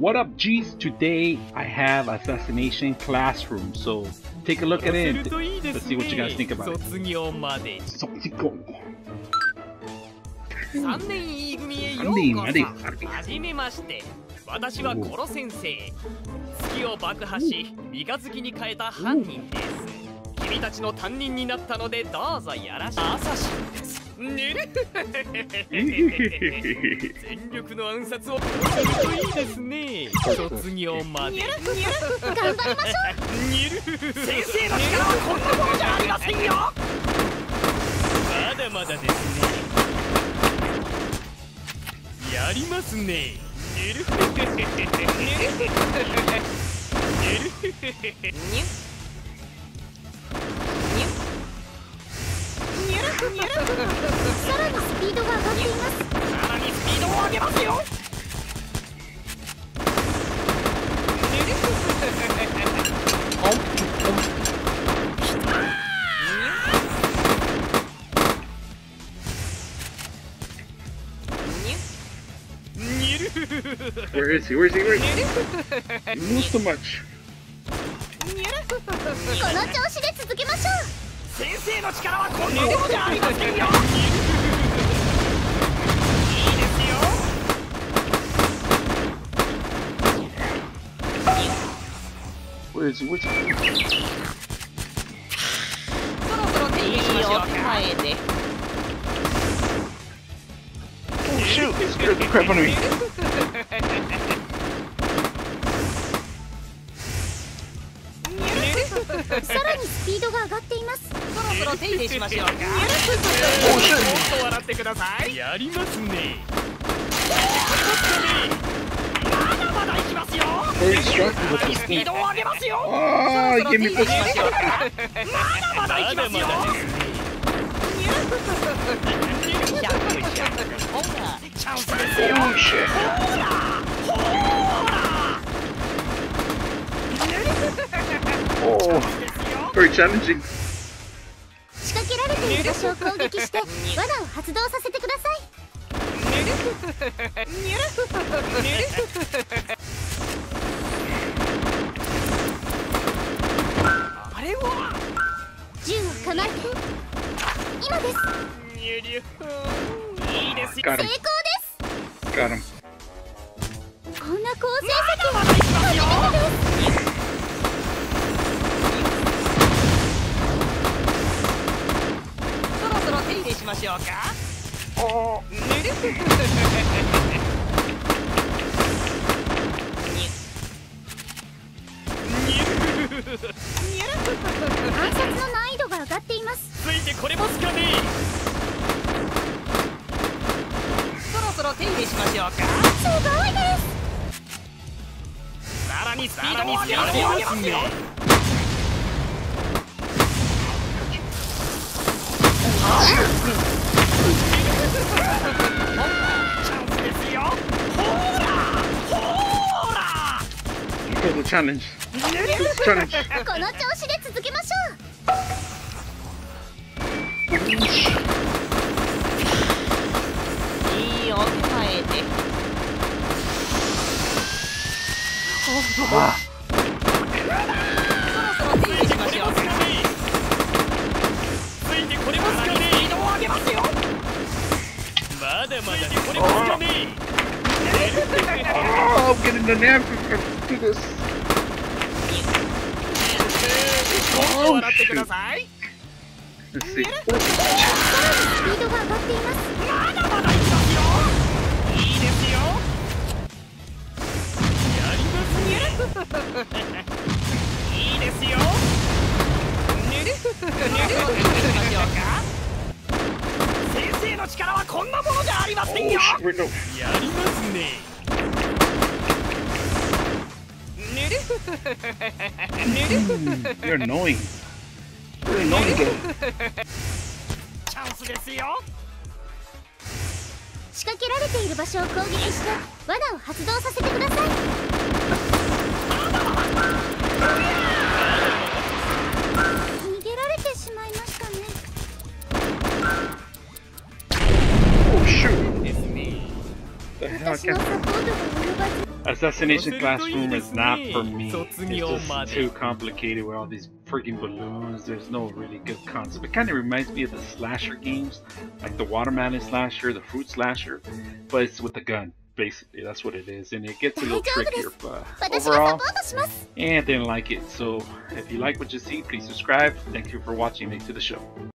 What up, G's? Today I have Assassination Classroom, so take a look at it. Let's see what you guys think about it. 私はコロ先生。月を爆破し、三日月に変えた犯人です。君たちの担任になったのでどうぞよろしく。朝し。ねえ。全力の暗殺を。いいですね。卒業まで。頑張りましょう。先生の力はこんなものじゃありませんよ。まだまだですね。やりますね。 Where is he? Where is he? Where is he? Not so much. Where is he? Where's he? Oh shoot! He scared the crap out of me. Oh shit! Oh, very challenging. Got him. Got him. Oh. Challenge. Challenge. Ah. Oh, I'm getting the nap to this. Oh, shoot. Let's see. Oh, shit, no. You're annoying. You're annoying again. Oh shoot! The hell, I can't. Assassination Classroom is not for me. It's just too complicated with all these freaking balloons. There's no really good concept. It kind of reminds me of the slasher games, like the watermelon slasher, the fruit slasher, but it's with a gun. Basically, that's what it is, and it gets a little trickier, but overall, I didn't like it. So if you like what you see, please subscribe. Thank you for watching. Thanks to the show.